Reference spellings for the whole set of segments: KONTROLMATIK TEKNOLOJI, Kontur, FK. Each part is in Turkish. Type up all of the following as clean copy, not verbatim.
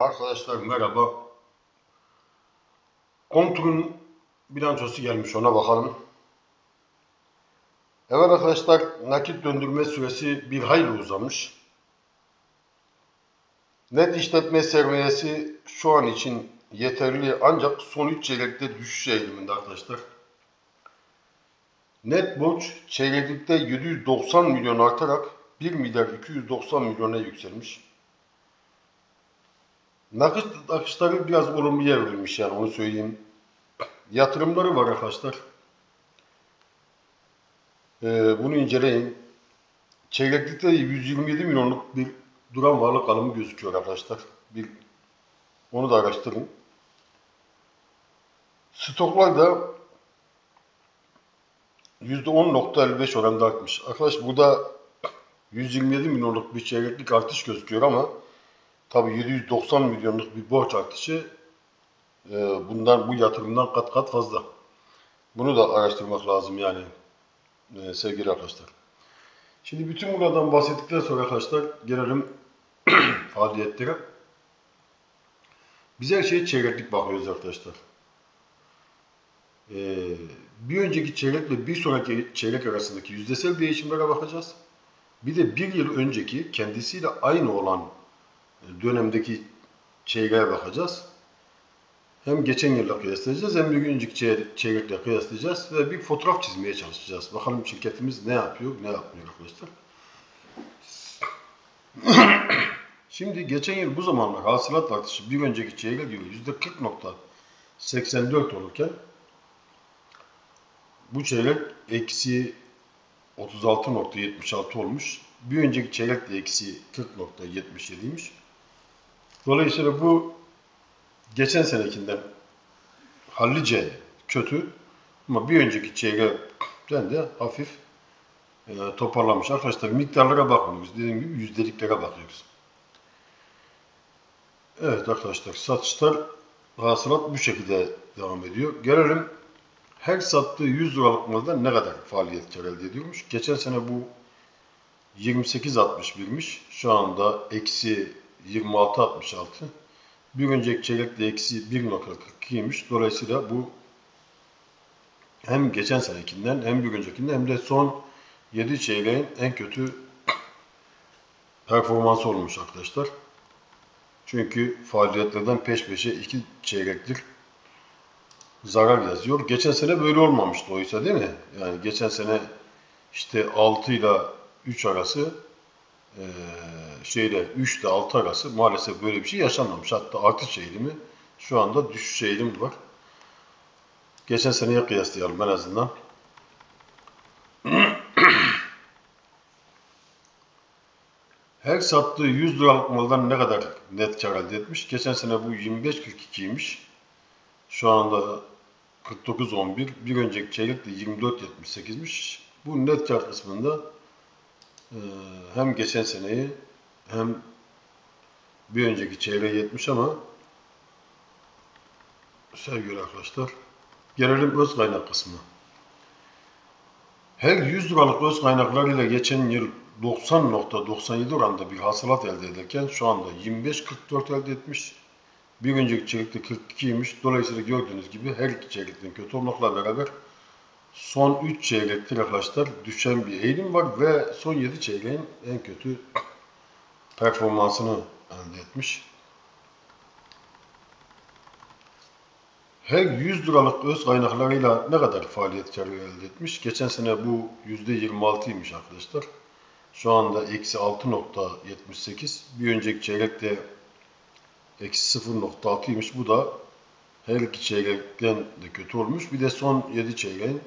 Arkadaşlar merhaba. Kontur'un bilançosu gelmiş, ona bakalım. Evet arkadaşlar, nakit döndürme süresi bir hayli uzamış. Net işletme sermayesi şu an için yeterli, ancak son 3 çeyrekte düşüş eğiliminde arkadaşlar. Net borç çeyrekte 790 milyon artarak 1 milyar 290 milyona yükselmiş. Nakit akışları biraz olumluya evrilmiş, yani onu söyleyeyim. Yatırımları var arkadaşlar. Bunu inceleyin. Çeyreklikte 127 milyonluk bir duran varlık alımı gözüküyor arkadaşlar. Onu da araştırın. Stoklar da %10.55 oranda artmış. Arkadaşlar burada 127 milyonluk bir çeyreklik artış gözüküyor ama tabi 790 milyonluk bir borç artışı bu yatırımdan kat kat fazla. Bunu da araştırmak lazım yani sevgili arkadaşlar. Şimdi bütün bunlardan bahsettikten sonra arkadaşlar gelelim faaliyetlere. Biz her şeye çeyreklik bakıyoruz arkadaşlar. Bir önceki çeyrekle bir sonraki çeyrek arasındaki yüzdesel değişimlere bakacağız. Bir de bir yıl önceki kendisiyle aynı olan dönemdeki çeyreğe bakacağız. Hem geçen yılla kıyaslayacağız hem bir önceki çeyrekle kıyaslayacağız ve bir fotoğraf çizmeye çalışacağız. Bakalım şirketimiz ne yapıyor, ne yapmıyor arkadaşlar. Şimdi geçen yıl bu zamanlar hasılat artışı bir önceki çeyrek yılı %40.84 olurken bu çeyrek eksi 36.76 olmuş. Bir önceki çeyrek de eksi 40.77'ymiş. Dolayısıyla bu geçen senekinden hallice kötü ama bir önceki çeyrekten de hafif toparlamış. Arkadaşlar miktarlara bakmıyoruz. Dediğim gibi yüzdeliklere bakıyoruz. Evet arkadaşlar, satışlar, hasılat bu şekilde devam ediyor. Gelelim her sattığı 100 liralık malda ne kadar faaliyet kar elde ediyormuş. Geçen sene bu 28.61'miş. Şu anda eksi 26.66. Bir önceki çeyrekte eksi 1.42'ymiş. Dolayısıyla bu hem geçen senekinden hem bir öncekinden hem de son 7 çeyreğin en kötü performansı olmuş arkadaşlar. Çünkü faaliyetlerden peş peşe 2 çeyrektir zarar yazıyor. Geçen sene böyle olmamıştı oysa, değil mi? Yani geçen sene işte 6 ile 3 arası 3 ile 6 arası maalesef böyle bir şey yaşanmamış. Hatta artış eğilimi, şu anda düşüş eğilimi var. Geçen seneye kıyaslayalım en azından. Her sattığı 100 liralık maldan ne kadar net kar elde etmiş? Geçen sene bu 25.42'ymiş. Şu anda 49.11. Bir önceki çeyrek de 24.78'miş. Bu net kar kısmında hem geçen seneyi hem bir önceki çeyreğe yetmiş ama sevgili arkadaşlar gelelim öz kaynak kısmına. Her 100 liralık öz kaynaklarıyla geçen yıl 90.97 oranda bir hasılat elde ederken şu anda 25.44 elde etmiş. Bir önceki çeyrekte 42'ymiş. Dolayısıyla gördüğünüz gibi her iki çeyrekten kötü olmakla beraber son 3 çeyrekte arkadaşlar düşen bir eğilim var ve son 7 çeyreğin en kötü performansını elde etmiş. Her 100 liralık öz kaynaklarıyla ne kadar faaliyet karı elde etmiş? Geçen sene bu %26'ymış arkadaşlar. Şu anda eksi 6.78. Bir önceki çeyrekte eksi 0.6'ymış. Bu da her iki çeyrekten de kötü olmuş. Bir de son 7 çeyreğin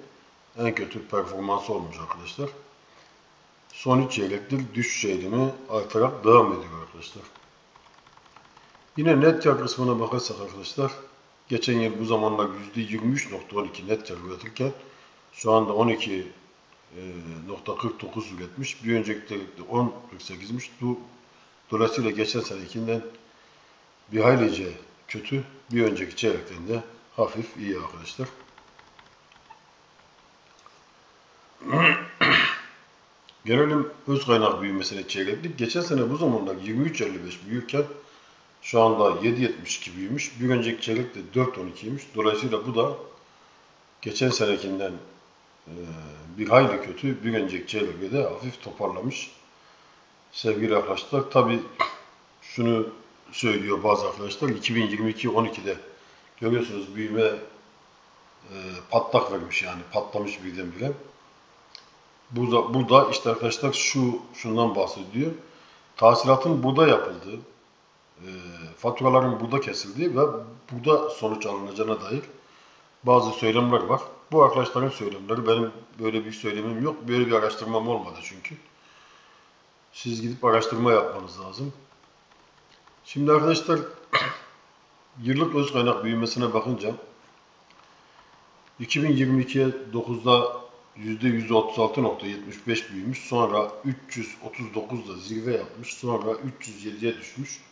en kötü performansı olmuş arkadaşlar. Son 3 çeyrektir düşüş eğilimi artarak devam ediyor arkadaşlar. Yine net kar kısmına bakarsak arkadaşlar, geçen yıl bu zamanlar %23.12 net kar üretirken şu anda 12.49 üretmiş. Bir önceki çeyrekte 10.48'miş. Dolayısıyla geçen senekinden bir haylice kötü, bir önceki çeyrekten de hafif iyi arkadaşlar. Gelelim öz kaynak büyümesine çeyreklik. Geçen sene bu zamanlar 23.55 büyürken Şu anda 7.72 büyümüş. Bir önceki çeyrekte 4.12'ymiş. Dolayısıyla bu da geçen senekinden bir hayli kötü. Bir önceki çeyrekte de hafif toparlamış. Sevgili arkadaşlar, tabi şunu söylüyor bazı arkadaşlar. 2022-12'de görüyorsunuz büyüme patlak vermiş, yani patlamış birdenbire. Burada işte arkadaşlar şundan bahsediyor. Tahsilatın burada yapıldığı, faturaların burada kesildiği ve burada sonuç alınacağına dair bazı söylemler var. Bu arkadaşların söylemleri, benim böyle bir söylemim yok. Böyle bir araştırmam olmadı çünkü. Siz gidip araştırma yapmanız lazım. Şimdi arkadaşlar yıllık öz kaynak büyümesine bakınca 2022'ye 9'da %136.75 büyümüş. Sonra 339'da zirve yapmış. Sonra 307'ye düşmüş.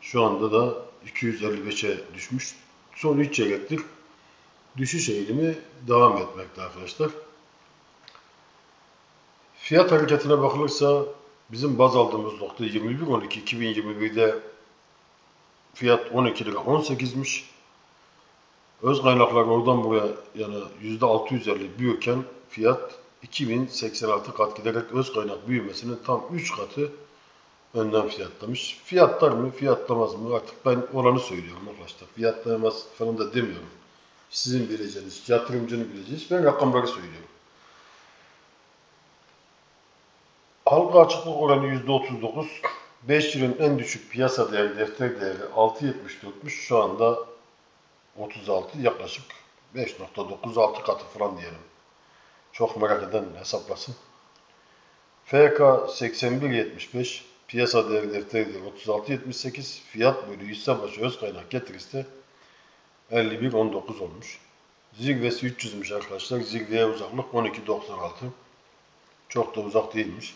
Şu anda da 255'e düşmüş. Son 3 çeyrektir düşüş eğilimi devam etmekte arkadaşlar. Fiyat hareketine bakılırsa bizim baz aldığımız nokta 21.12. 2021'de fiyat 12 lira 18'miş. Öz kaynaklar oradan buraya yani %650 büyürken fiyat 2086 kat giderek öz kaynak büyümesinin tam 3 katı önden fiyatlamış. Fiyatlar mı, fiyatlamaz mı? Artık ben oranı söylüyorum arkadaşlar. Fiyatlayamaz falan da demiyorum. Sizin bileceğiniz, yatırımcının bileceğiniz. Ben rakamları söylüyorum. Halka açıklık oranı %39. 5 yılın en düşük piyasa değeri, defter değeri 6.74'müş. Şu anda 36, yaklaşık 5.96 katı falan diyelim. Çok merak eden hesaplasın. FK 81.75, piyasa değeri defteri 36.78, fiyat bölü hisse başı öz kaynak getirisi de 51.19 olmuş. Zirvesi 300'müş arkadaşlar. Zirveye uzaklık 12.96. Çok da uzak değilmiş.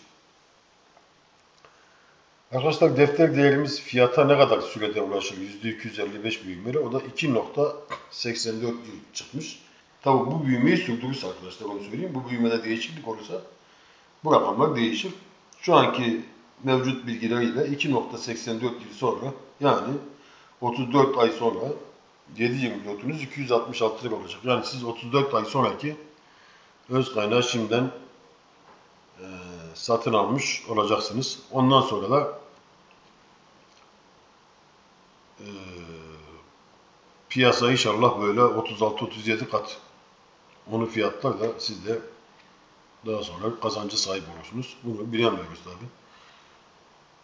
Arkadaşlar defter değerimiz fiyata ne kadar sürede ulaşır? %255 büyümeli. O da 2.84 yıl çıkmış. Tabii bu büyümeyi sürdürürse arkadaşlar, onu söyleyeyim. Bu büyümede değişiklik olursa bu rakamlar değişir. Şu anki mevcut bilgileriyle 2.84 yıl sonra, yani 34 ay sonra 7.24'ünüz 266 lira olacak. Yani siz 34 ay sonraki öz kaynağı şimdiden satın almış olacaksınız. Ondan sonra da piyasa inşallah böyle 36-37 kat onu fiyatlar da siz de daha sonra kazancı sahip olursunuz. Bunu bilemiyoruz tabi.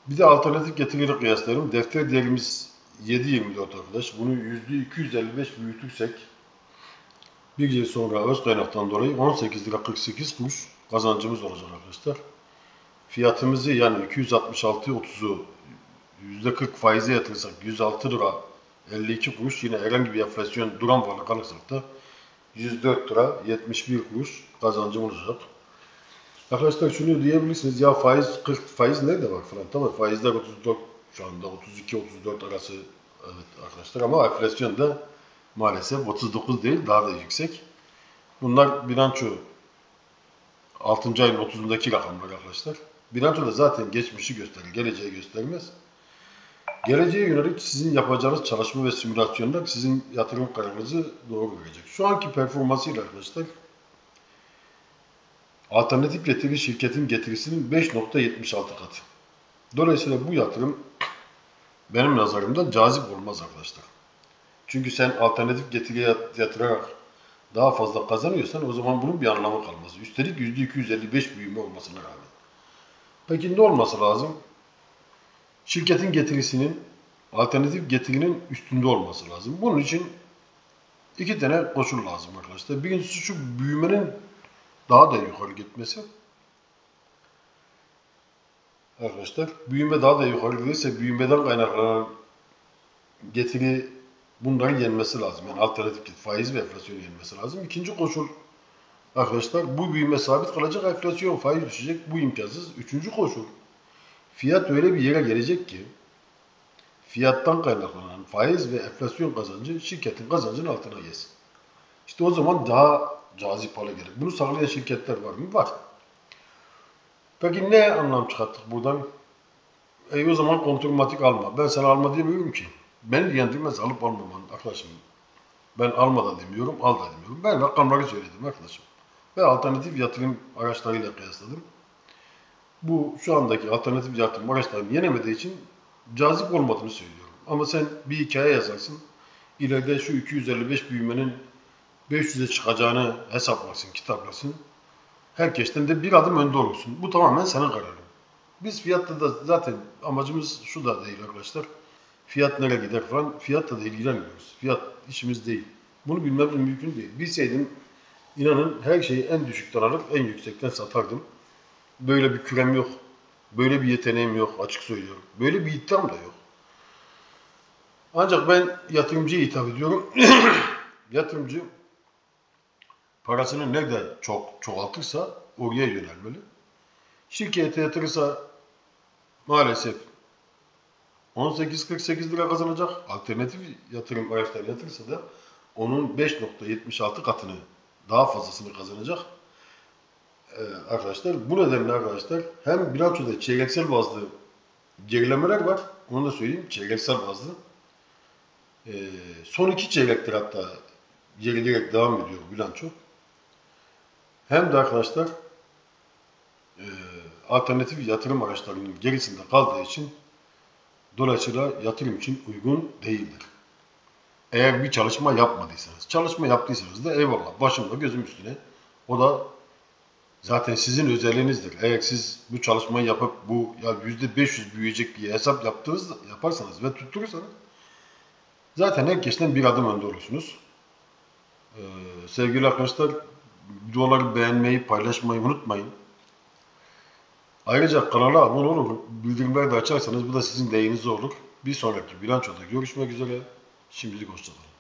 Bir de alternatif getirileri kıyaslarım. Defter değerimiz 7.24 arkadaş. Bunu %255 büyütürsek bir yıl sonra öz kaynaktan dolayı 18 lira 48 kuruş kazancımız olacak arkadaşlar. Fiyatımızı yani 266.30'u %40 faize yatırırsak 106 lira 52 kuruş, yine herhangi bir enflasyon duran varlık alırsak da 104 lira 71 kuruş kazancım olacak. Arkadaşlar şunu diyebilirsiniz, ya faiz 40, faiz nerede var falan, tamam faizler 34 şu anda 32-34 arası, evet arkadaşlar, ama enflasyon da maalesef 39 değil, daha da yüksek. Bunlar bilanço 6. ayın 30'undaki rakamlar arkadaşlar. Bilanço da zaten geçmişi gösterir, geleceği göstermez. Geleceğe yönelik sizin yapacağınız çalışma ve simülasyonlar sizin yatırım kararınızı doğru verecek. Şu anki performansıyla arkadaşlar alternatif getiri şirketin getirisinin 5.76 katı. Dolayısıyla bu yatırım benim nazarımda cazip olmaz arkadaşlar. Çünkü sen alternatif getiriye yatırarak daha fazla kazanıyorsan o zaman bunun bir anlamı kalmaz. Üstelik %255 büyüme olmasına rağmen. Peki ne olması lazım? Şirketin getirisinin, alternatif getirinin üstünde olması lazım. Bunun için iki tane koşul lazım arkadaşlar. Birincisi şu büyümenin daha da yukarı gitmesi. Arkadaşlar büyüme daha da yukarı giderse büyümeden kaynaklanan getiri, bunların yenmesi lazım. Yani alternatif faiz ve enflasyonu yenmesi lazım. İkinci koşul arkadaşlar, bu büyüme sabit kalacak, enflasyon faiz düşecek. Bu imkansız. Üçüncü koşul, fiyat öyle bir yere gelecek ki fiyattan kaynaklanan faiz ve enflasyon kazancı şirketin kazancının altına gelsin. İşte o zaman daha cazip hale gelir. Bunu sağlayan şirketler var mı? Var. Peki ne anlam çıkarttık buradan? O zaman kontrolmatik alma. Ben sana alma demiyorum ki. Beni diyendirmez alıp almaman arkadaşım. Ben alma da demiyorum, al da demiyorum. Ben rakamları söyledim arkadaşım. Ben alternatif yatırım araçlarıyla kıyasladım. Bu şu andaki alternatif yatırım araçlarını yenemediği için cazip olmadığını söylüyorum. Ama sen bir hikaye yazarsın. İleride şu 255 büyümenin 500'e çıkacağını hesaplarsın, kitaplasın. Herkesten de bir adım önde olursun. Bu tamamen senin kararın. Biz fiyatta da zaten amacımız şu da değil arkadaşlar. Fiyat nereye gider falan. Fiyatla da ilgilenmiyoruz. Fiyat işimiz değil. Bunu bilmem mümkün değil. Bilseydim inanın her şeyi en düşükten alıp en yüksekten satardım. Böyle bir kürem yok. Böyle bir yeteneğim yok, açık söylüyorum. Böyle bir iddiam da yok. Ancak ben yatırımcıya hitap ediyorum. Yatırımcı parasını nerede çok çoğaltırsa oraya yönelmeli. Şirkete yatırırsa maalesef 18.48 lira kazanacak. Alternatif yatırım araçlarına yatırırsa da onun 5.76 katını, daha fazlasını kazanacak. Arkadaşlar bu nedenle arkadaşlar hem bilançoda çeyreksel bazlı gerilemeler var. Onu da söyleyeyim. Çeyreksel bazlı. Son iki çeyrektir hatta gerilerek devam ediyor bilanço. Hem de arkadaşlar alternatif yatırım araçlarının gerisinde kaldığı için dolayısıyla yatırım için uygun değildir. Eğer bir çalışma yapmadıysanız, çalışma yaptıysanız da eyvallah, başımda gözüm üstüne, o da zaten sizin özelliğinizdir. Eğer siz bu çalışmayı yapıp bu ya %500 büyüyecek bir hesap yaparsanız ve tutturursanız zaten herkesten bir adım önde olursunuz. Sevgili arkadaşlar, videoları beğenmeyi, paylaşmayı unutmayın. Ayrıca kanala abone olur, bildirimleri de açarsanız bu da sizin lehinize olur. Bir sonraki bilançoda görüşmek üzere. Şimdilik hoşçakalın.